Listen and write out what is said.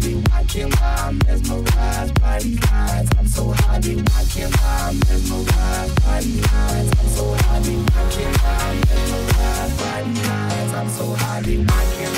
hobby, why can't I mesmerize body lines? I'm so hobby, why can't I mesmerize body lines? I'm so hobby, why can't I mesmerize body lines? I'm so hobby, why can't I?